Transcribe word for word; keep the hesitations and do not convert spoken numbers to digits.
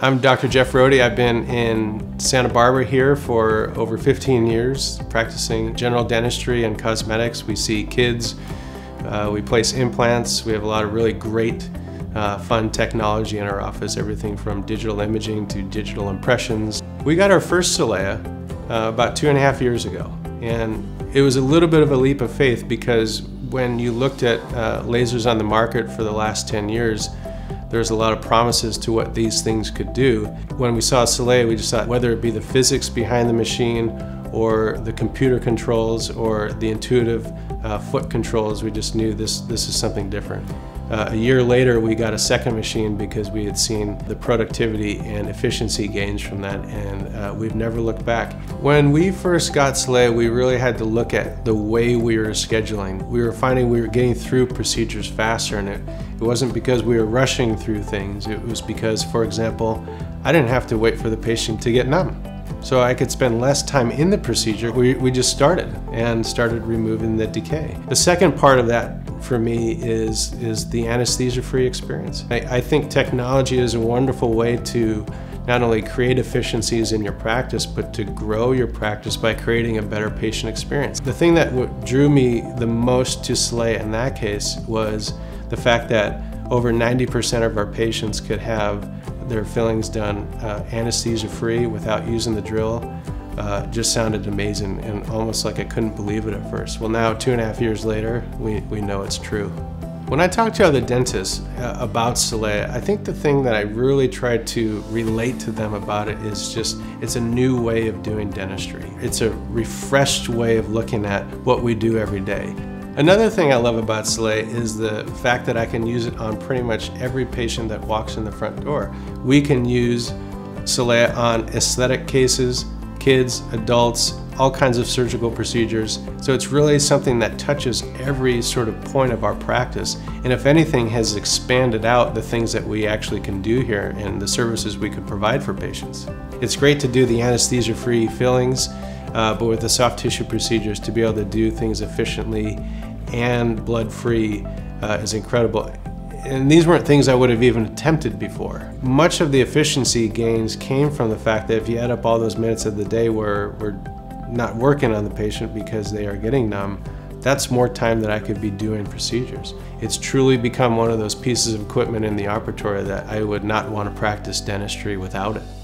I'm Doctor Jeff Rohde. I've been in Santa Barbara here for over fifteen years, practicing general dentistry and cosmetics. We see kids, uh, we place implants, we have a lot of really great uh, fun technology in our office, everything from digital imaging to digital impressions. We got our first Solea uh, about two and a half years ago, and it was a little bit of a leap of faith because when you looked at uh, lasers on the market for the last ten years, there's a lot of promises to what these things could do. When we saw Solea, we just thought whether it be the physics behind the machine or the computer controls or the intuitive uh, foot controls, we just knew this, this is something different. Uh, a year later, we got a second machine because we had seen the productivity and efficiency gains from that, and uh, we've never looked back. When we first got Solea, we really had to look at the way we were scheduling. We were finding we were getting through procedures faster, and it, it wasn't because we were rushing through things. It was because, for example, I didn't have to wait for the patient to get numb. So I could spend less time in the procedure. We, we just started and started removing the decay. The second part of that for me is, is the anesthesia-free experience. I, I think technology is a wonderful way to not only create efficiencies in your practice, but to grow your practice by creating a better patient experience. The thing that w drew me the most to Solea in that case was the fact that over ninety percent of our patients could have their fillings done uh, anesthesia-free without using the drill. Uh, just sounded amazing and almost like I couldn't believe it at first. Well, now two and a half years later, we, we know it's true. When I talk to other dentists uh, about Solea, I think the thing that I really try to relate to them about it is just, it's a new way of doing dentistry. It's a refreshed way of looking at what we do every day. Another thing I love about Solea is the fact that I can use it on pretty much every patient that walks in the front door. We can use Solea on aesthetic cases, kids, adults, all kinds of surgical procedures. So it's really something that touches every sort of point of our practice. And if anything, has expanded out the things that we actually can do here and the services we could provide for patients. It's great to do the anesthesia-free fillings, Uh, but with the soft tissue procedures, to be able to do things efficiently and blood-free uh, is incredible. And these weren't things I would have even attempted before. Much of the efficiency gains came from the fact that if you add up all those minutes of the day where we're not working on the patient because they are getting numb, that's more time that I could be doing procedures. It's truly become one of those pieces of equipment in the operatory that I would not want to practice dentistry without it.